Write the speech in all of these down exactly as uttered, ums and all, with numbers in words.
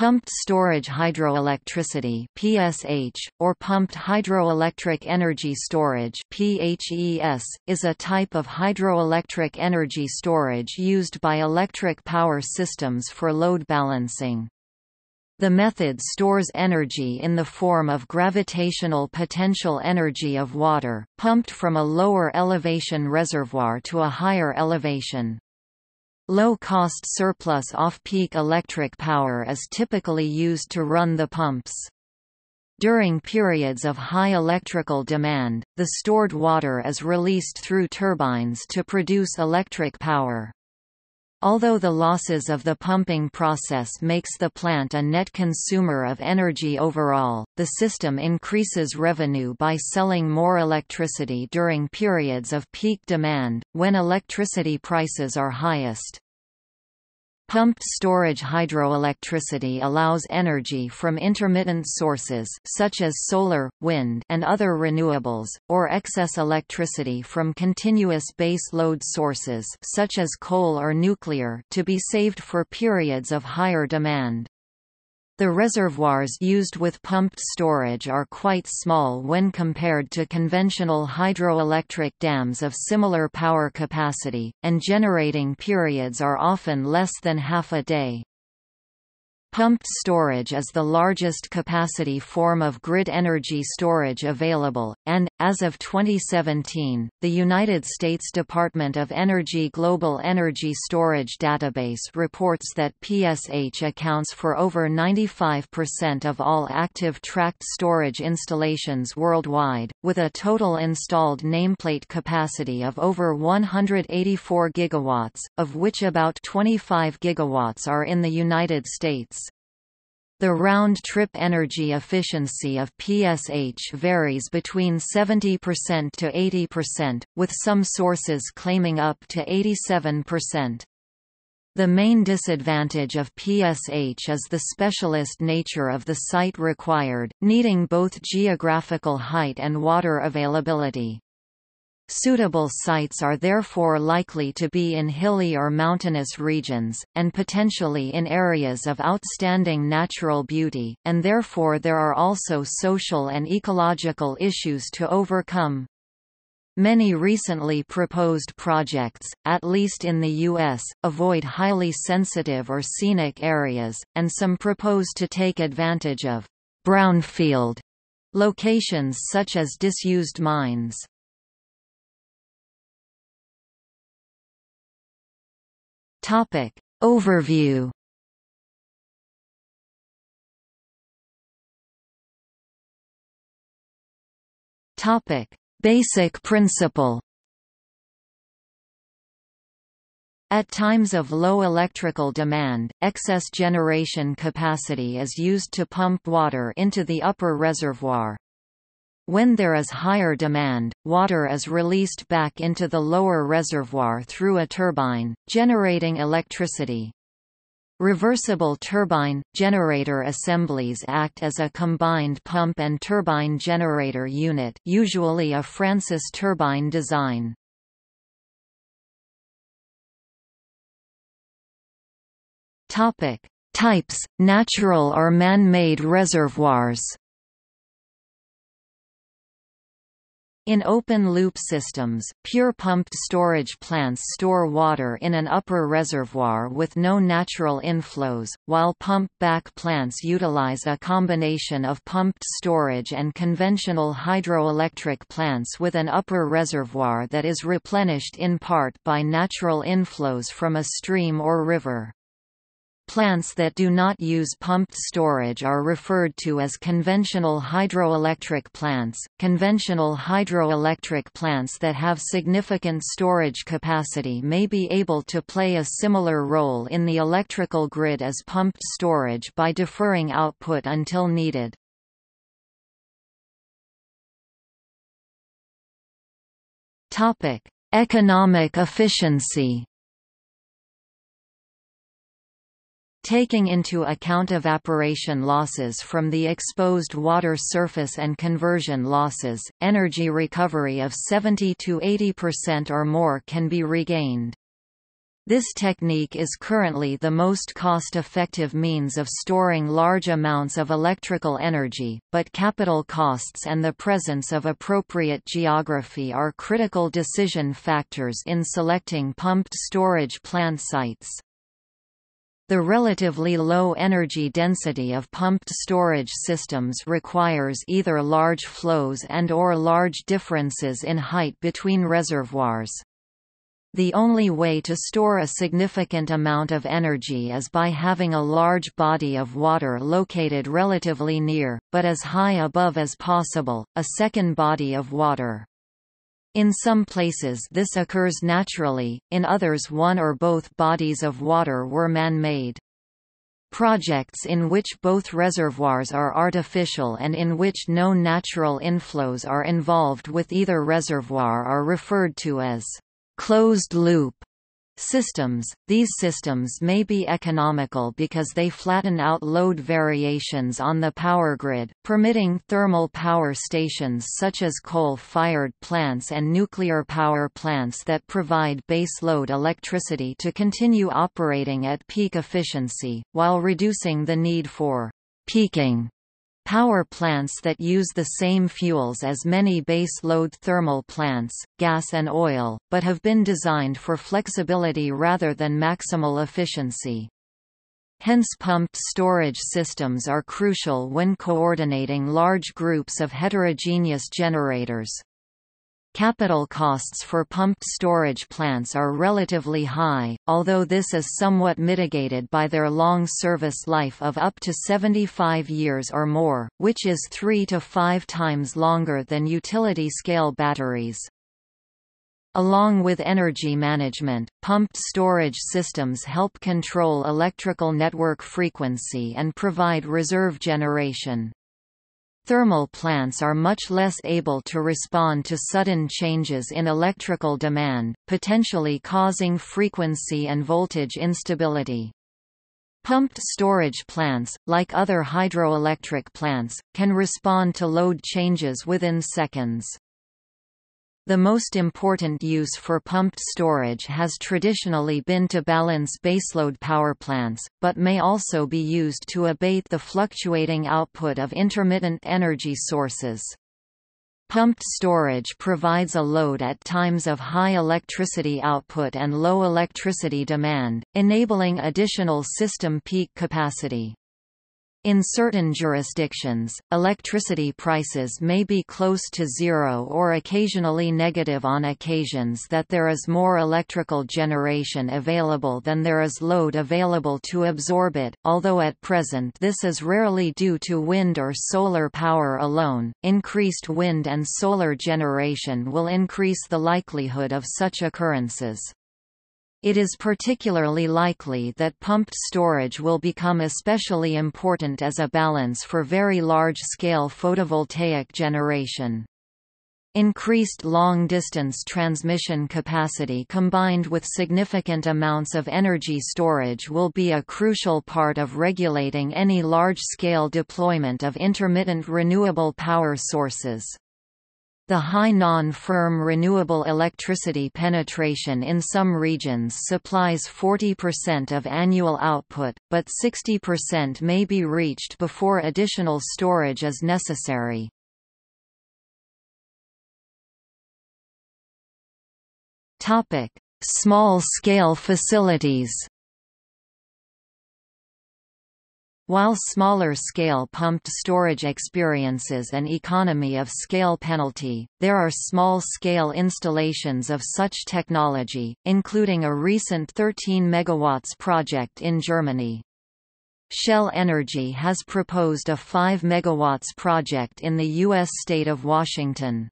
Pumped storage hydroelectricity (P S H) or pumped hydroelectric energy storage (P H E S) is a type of hydroelectric energy storage used by electric power systems for load balancing. The method stores energy in the form of gravitational potential energy of water, pumped from a lower elevation reservoir to a higher elevation. Low-cost surplus off-peak electric power is typically used to run the pumps. During periods of high electrical demand, the stored water is released through turbines to produce electric power. Although the losses of the pumping process makes the plant a net consumer of energy overall, the system increases revenue by selling more electricity during periods of peak demand, when electricity prices are highest. Pumped storage hydroelectricity allows energy from intermittent sources such as solar, wind, and other renewables, or excess electricity from continuous base load sources such as coal or nuclear to be saved for periods of higher demand. The reservoirs used with pumped storage are quite small when compared to conventional hydroelectric dams of similar power capacity, and generating periods are often less than half a day. Pumped storage is the largest capacity form of grid energy storage available, and, as of twenty seventeen, the United States Department of Energy Global Energy Storage Database reports that P S H accounts for over ninety-five percent of all active tracked storage installations worldwide, with a total installed nameplate capacity of over one hundred eighty-four gigawatts, of which about twenty-five gigawatts are in the United States. The round-trip energy efficiency of P S H varies between seventy percent to eighty percent, with some sources claiming up to eighty-seven percent. The main disadvantage of P S H is the specialist nature of the site required, needing both geographical height and water availability. Suitable sites are therefore likely to be in hilly or mountainous regions, and potentially in areas of outstanding natural beauty, and therefore there are also social and ecological issues to overcome. Many recently proposed projects, at least in the U S, avoid highly sensitive or scenic areas, and some propose to take advantage of brownfield locations such as disused mines. Topic overview. Topic basic principle. At times of low electrical demand, excess generation capacity is used to pump water into the upper reservoir. When there is higher demand, water is released back into the lower reservoir through a turbine, generating electricity. Reversible turbine generator assemblies act as a combined pump and turbine generator unit, usually a Francis turbine design. Topic: Types: natural or man-made reservoirs. In open-loop systems, pure pumped storage plants store water in an upper reservoir with no natural inflows, while pump-back plants utilize a combination of pumped storage and conventional hydroelectric plants with an upper reservoir that is replenished in part by natural inflows from a stream or river. Plants that do not use pumped storage are referred to as conventional hydroelectric plants. Conventional hydroelectric plants that have significant storage capacity may be able to play a similar role in the electrical grid as pumped storage by deferring output until needed. Topic: Economic efficiency. Taking into account evaporation losses from the exposed water surface and conversion losses, energy recovery of seventy to eighty percent or more can be regained. This technique is currently the most cost-effective means of storing large amounts of electrical energy, but capital costs and the presence of appropriate geography are critical decision factors in selecting pumped storage plant sites. The relatively low energy density of pumped storage systems requires either large flows and/or large differences in height between reservoirs. The only way to store a significant amount of energy is by having a large body of water located relatively near, but as high above as possible, a second body of water. In some places this occurs naturally, in others one or both bodies of water were man-made. Projects in which both reservoirs are artificial and in which no natural inflows are involved with either reservoir are referred to as closed-loop systems. These systems may be economical because they flatten out load variations on the power grid, permitting thermal power stations such as coal-fired plants and nuclear power plants that provide baseload electricity to continue operating at peak efficiency, while reducing the need for peaking power plants that use the same fuels as many base-load thermal plants, gas and oil, but have been designed for flexibility rather than maximal efficiency. Hence pumped storage systems are crucial when coordinating large groups of heterogeneous generators. Capital costs for pumped storage plants are relatively high, although this is somewhat mitigated by their long service life of up to seventy-five years or more, which is three to five times longer than utility-scale batteries. Along with energy management, pumped storage systems help control electrical network frequency and provide reserve generation. Thermal plants are much less able to respond to sudden changes in electrical demand, potentially causing frequency and voltage instability. Pumped storage plants, like other hydroelectric plants, can respond to load changes within seconds. The most important use for pumped storage has traditionally been to balance baseload power plants, but may also be used to abate the fluctuating output of intermittent energy sources. Pumped storage provides a load at times of high electricity output and low electricity demand, enabling additional system peak capacity. In certain jurisdictions, electricity prices may be close to zero or occasionally negative on occasions that there is more electrical generation available than there is load available to absorb it, although at present this is rarely due to wind or solar power alone. Increased wind and solar generation will increase the likelihood of such occurrences. It is particularly likely that pumped storage will become especially important as a balance for very large-scale photovoltaic generation. Increased long-distance transmission capacity combined with significant amounts of energy storage will be a crucial part of regulating any large-scale deployment of intermittent renewable power sources. The high non-firm renewable electricity penetration in some regions supplies forty percent of annual output, but sixty percent may be reached before additional storage is necessary. Topic: Small-scale facilities. While smaller-scale pumped storage experiences an economy of scale penalty, there are small-scale installations of such technology, including a recent thirteen megawatt project in Germany. Shell Energy has proposed a five megawatt project in the U S state of Washington.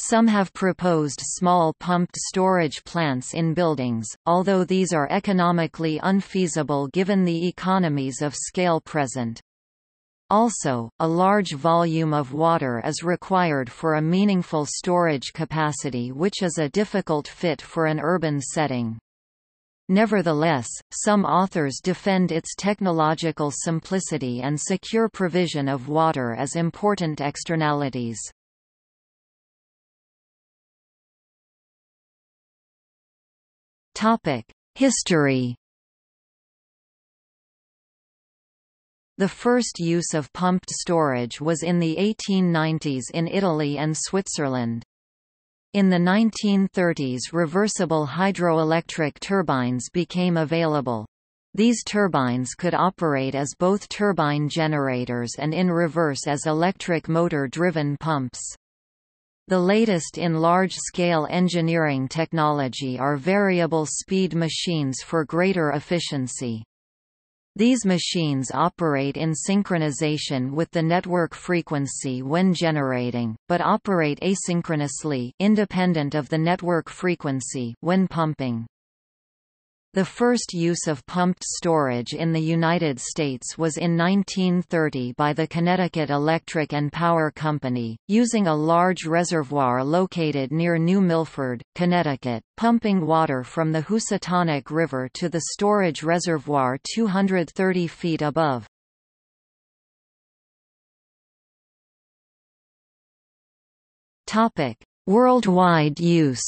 Some have proposed small pumped storage plants in buildings, although these are economically unfeasible given the economies of scale present. Also, a large volume of water is required for a meaningful storage capacity, which is a difficult fit for an urban setting. Nevertheless, some authors defend its technological simplicity and secure provision of water as important externalities. History. The first use of pumped storage was in the eighteen nineties in Italy and Switzerland. In the nineteen thirties, reversible hydroelectric turbines became available. These turbines could operate as both turbine generators and in reverse as electric motor-driven pumps. The latest in large-scale engineering technology are variable-speed machines for greater efficiency. These machines operate in synchronization with the network frequency when generating, but operate asynchronously, independent of the network frequency, when pumping. The first use of pumped storage in the United States was in nineteen thirty by the Connecticut Electric and Power Company, using a large reservoir located near New Milford, Connecticut, pumping water from the Housatonic River to the storage reservoir two hundred thirty feet above. Topic: Worldwide use.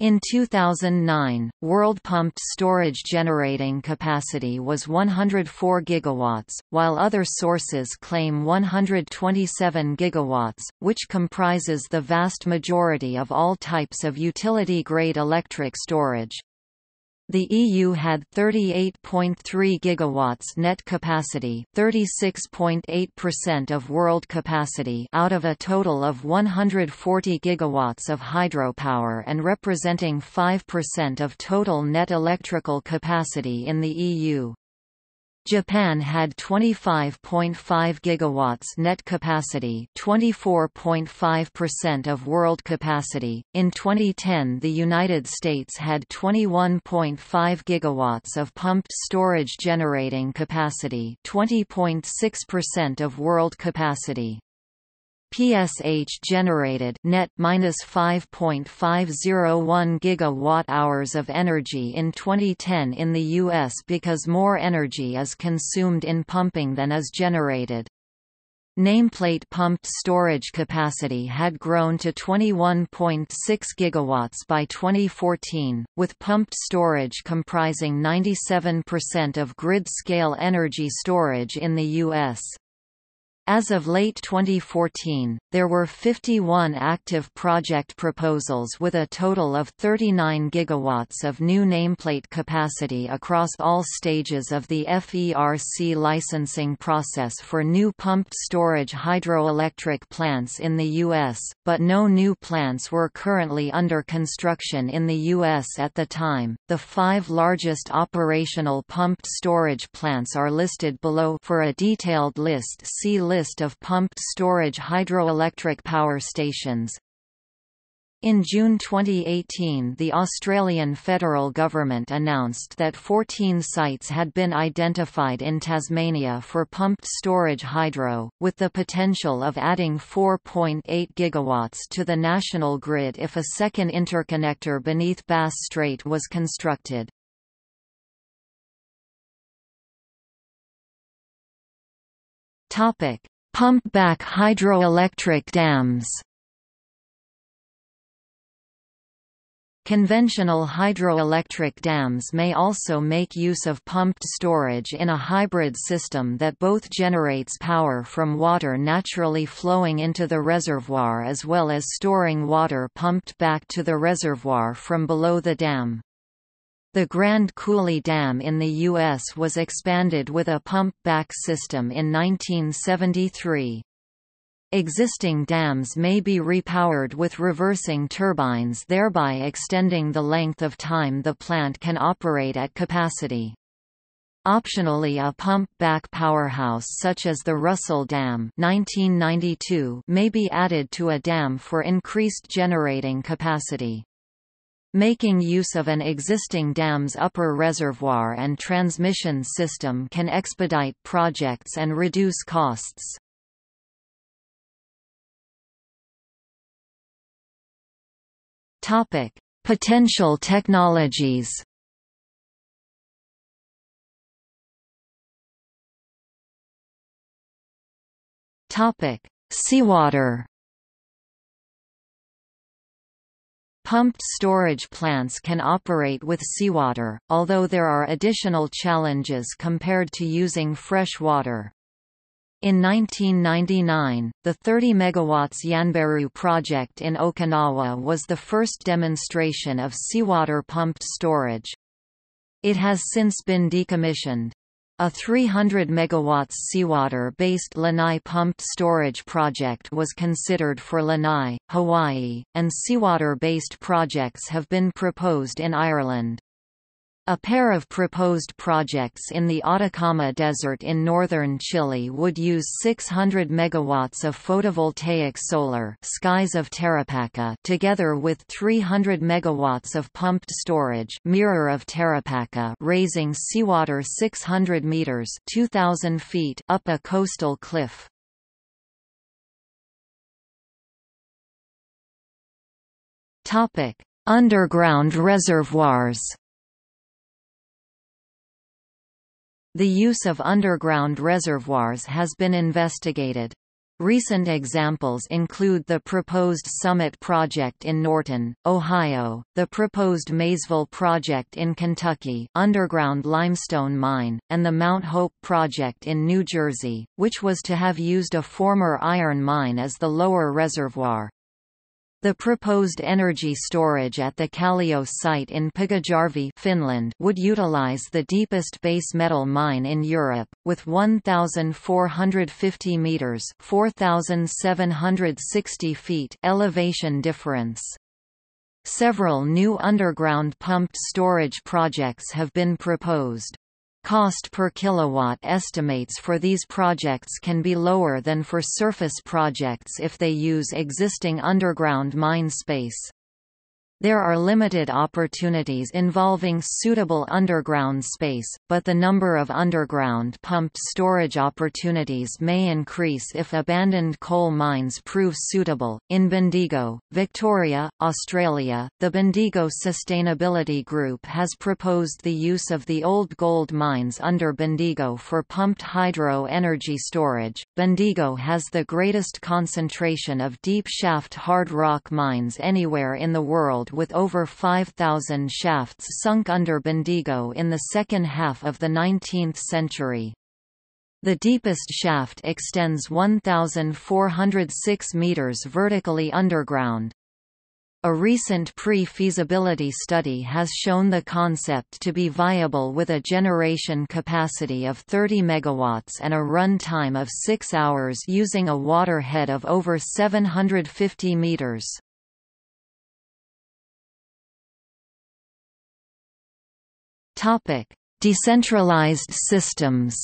In two thousand nine, world pumped storage generating capacity was one hundred four gigawatts, while other sources claim one hundred twenty-seven gigawatts, which comprises the vast majority of all types of utility-grade electric storage. The E U had thirty-eight point three gigawatts net capacity, thirty-six point eight percent of world capacity, out of a total of one hundred forty gigawatts of hydropower and representing five percent of total net electrical capacity in the E U. Japan had twenty-five point five gigawatts net capacity, twenty-four point five percent of world capacity. In twenty ten, the United States had twenty-one point five gigawatts of pumped storage generating capacity, twenty point six percent of world capacity. P S H generated net minus five point five zero one gigawatt hours of energy in twenty ten in the U S because more energy is consumed in pumping than is generated. Nameplate pumped storage capacity had grown to twenty-one point six gigawatts by twenty fourteen, with pumped storage comprising ninety-seven percent of grid-scale energy storage in the U S As of late twenty fourteen, there were fifty-one active project proposals with a total of thirty-nine gigawatts of new nameplate capacity across all stages of the F E R C licensing process for new pumped storage hydroelectric plants in the U S, but no new plants were currently under construction in the U S at the time. The five largest operational pumped storage plants are listed below. For a detailed list, see list List of pumped storage hydroelectric power stations. In June twenty eighteen, the Australian federal government announced that fourteen sites had been identified in Tasmania for pumped storage hydro, with the potential of adding four point eight gigawatts to the national grid if a second interconnector beneath Bass Strait was constructed. Topic: Pumpback hydroelectric dams. Conventional hydroelectric dams may also make use of pumped storage in a hybrid system that both generates power from water naturally flowing into the reservoir as well as storing water pumped back to the reservoir from below the dam. The Grand Coulee Dam in the U S was expanded with a pump-back system in nineteen seventy-three. Existing dams may be repowered with reversing turbines, thereby extending the length of time the plant can operate at capacity. Optionally, a pump-back powerhouse such as the Russell Dam nineteen ninety-two may be added to a dam for increased generating capacity. Making use of an existing dam's upper reservoir and transmission system can expedite projects and reduce costs. Topic: Potential technologies. Topic: Seawater. Pumped storage plants can operate with seawater, although there are additional challenges compared to using fresh water. In nineteen ninety-nine, the thirty megawatt Yanbaru project in Okinawa was the first demonstration of seawater pumped storage. It has since been decommissioned. A three hundred megawatt seawater-based Lanai pumped storage project was considered for Lanai, Hawaii, and seawater-based projects have been proposed in Ireland. A pair of proposed projects in the Atacama Desert in northern Chile would use six hundred megawatts of photovoltaic solar, Skies of Tarapacá, together with three hundred megawatts of pumped storage, Mirror of Tarapacá, raising seawater six hundred meters (two thousand feet) up a coastal cliff. Topic: Underground reservoirs. The use of underground reservoirs has been investigated. Recent examples include the proposed Summit project in Norton, Ohio, the proposed Maysville project in Kentucky, underground limestone mine, and the Mount Hope project in New Jersey, which was to have used a former iron mine as the lower reservoir. The proposed energy storage at the Callio site in Pigajarvi, Finland, would utilize the deepest base metal mine in Europe, with one thousand four hundred fifty meters (four thousand seven hundred sixty feet) elevation difference. Several new underground pumped storage projects have been proposed. Cost per kilowatt estimates for these projects can be lower than for surface projects if they use existing underground mine space. There are limited opportunities involving suitable underground space, but the number of underground pumped storage opportunities may increase if abandoned coal mines prove suitable. In Bendigo, Victoria, Australia, the Bendigo Sustainability Group has proposed the use of the old gold mines under Bendigo for pumped hydro energy storage. Bendigo has the greatest concentration of deep shaft hard rock mines anywhere in the world, with over five thousand shafts sunk under Bendigo in the second half of the nineteenth century. The deepest shaft extends one thousand four hundred six meters vertically underground. A recent pre-feasibility study has shown the concept to be viable with a generation capacity of thirty megawatts and a run time of six hours using a waterhead of over seven hundred fifty meters. Topic: Decentralized systems.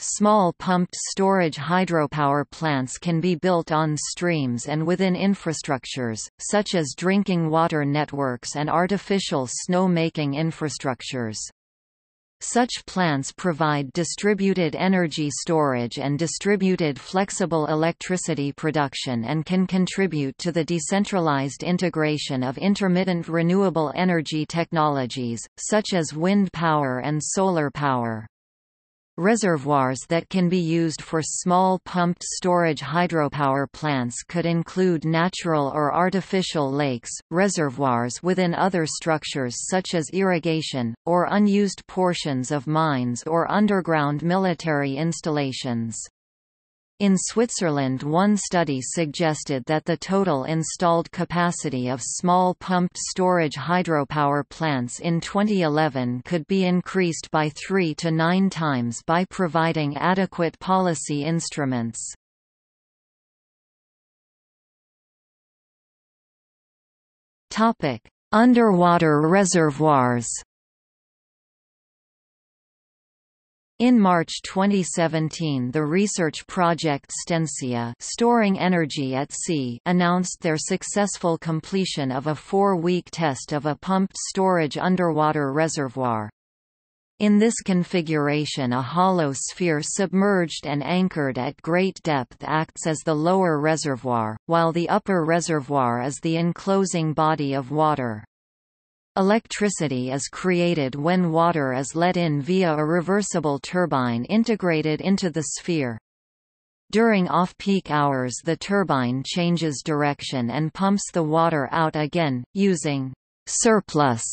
Small pumped storage hydropower plants can be built on streams and within infrastructures, such as drinking water networks and artificial snow-making infrastructures. Such plants provide distributed energy storage and distributed flexible electricity production and can contribute to the decentralized integration of intermittent renewable energy technologies, such as wind power and solar power. Reservoirs that can be used for small pumped storage hydropower plants could include natural or artificial lakes, reservoirs within other structures such as irrigation, or unused portions of mines or underground military installations. In Switzerland, one study suggested that the total installed capacity of small pumped storage hydropower plants in twenty eleven could be increased by three to nine times by providing adequate policy instruments. Topic: Underwater reservoirs. In March twenty seventeen, the research project StEnSea, Storing Energy at Sea, announced their successful completion of a four-week test of a pumped storage underwater reservoir. In this configuration, a hollow sphere submerged and anchored at great depth acts as the lower reservoir, while the upper reservoir is the enclosing body of water. Electricity is created when water is let in via a reversible turbine integrated into the sphere. During off-peak hours the turbine changes direction and pumps the water out again, using surplus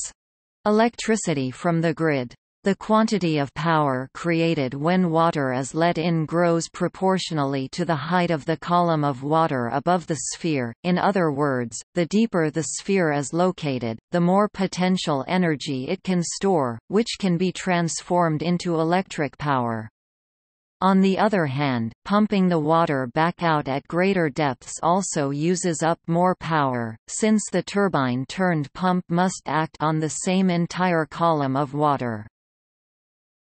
electricity from the grid. The quantity of power created when water is let in grows proportionally to the height of the column of water above the sphere. In other words, the deeper the sphere is located, the more potential energy it can store, which can be transformed into electric power. On the other hand, pumping the water back out at greater depths also uses up more power, since the turbine-turned pump must act on the same entire column of water.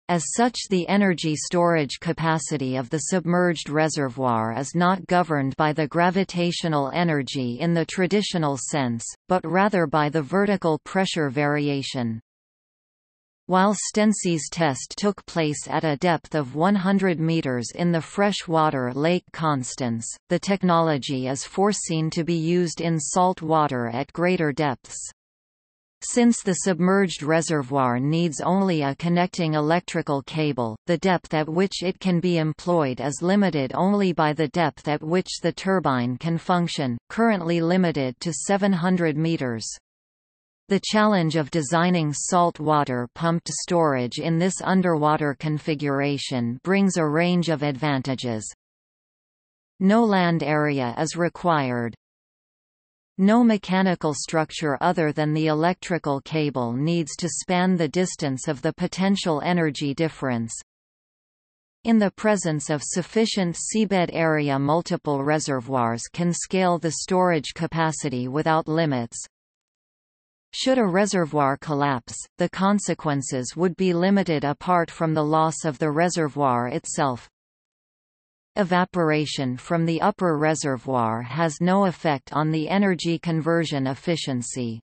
As such, the energy storage capacity of the submerged reservoir is not governed by the gravitational energy in the traditional sense, but rather by the vertical pressure variation. While StEnSea's test took place at a depth of one hundred meters in the freshwater Lake Constance, the technology is foreseen to be used in salt water at greater depths. Since the submerged reservoir needs only a connecting electrical cable, the depth at which it can be employed is limited only by the depth at which the turbine can function, currently limited to seven hundred meters. The challenge of designing saltwater pumped storage in this underwater configuration brings a range of advantages. No land area is required. No mechanical structure other than the electrical cable needs to span the distance of the potential energy difference. In the presence of sufficient seabed area, multiple reservoirs can scale the storage capacity without limits. Should a reservoir collapse, the consequences would be limited apart from the loss of the reservoir itself. Evaporation from the upper reservoir has no effect on the energy conversion efficiency.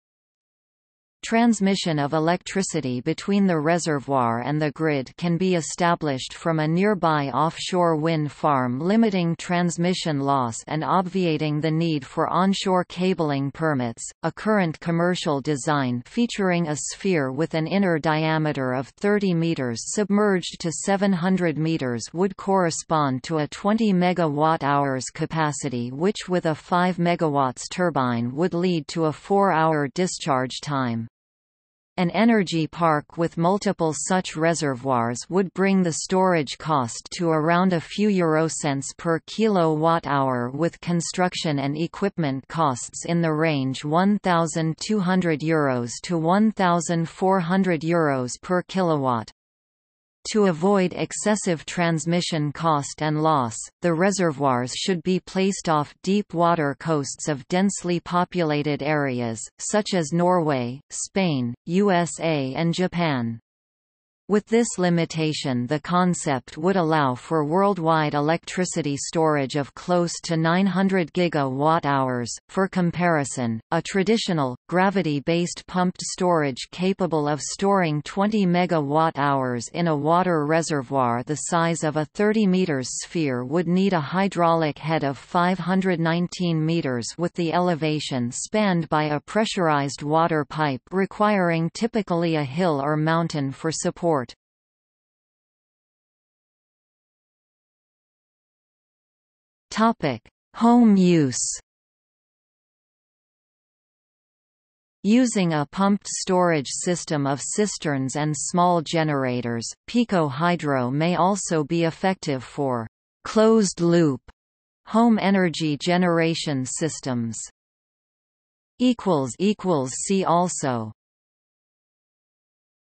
Transmission of electricity between the reservoir and the grid can be established from a nearby offshore wind farm, limiting transmission loss and obviating the need for onshore cabling permits. A current commercial design featuring a sphere with an inner diameter of thirty meters submerged to seven hundred meters would correspond to a twenty megawatt hours capacity, which with a five megawatts turbine would lead to a four hour discharge time. An energy park with multiple such reservoirs would bring the storage cost to around a few eurocents per kilowatt hour, with construction and equipment costs in the range one thousand two hundred euros to one thousand four hundred euros per kilowatt. To avoid excessive transmission cost and loss, the reservoirs should be placed off deep water coasts of densely populated areas, such as Norway, Spain, U S A and Japan. With this limitation, the concept would allow for worldwide electricity storage of close to nine hundred gigawatt hours. For comparison, a traditional, gravity-based pumped storage capable of storing twenty megawatt hours in a water reservoir the size of a thirty meter sphere would need a hydraulic head of five hundred nineteen meters, with the elevation spanned by a pressurized water pipe, requiring typically a hill or mountain for support. Topic: Home use. Using a pumped storage system of cisterns and small generators, picohydro may also be effective for closed-loop home energy generation systems. Equals equals see also.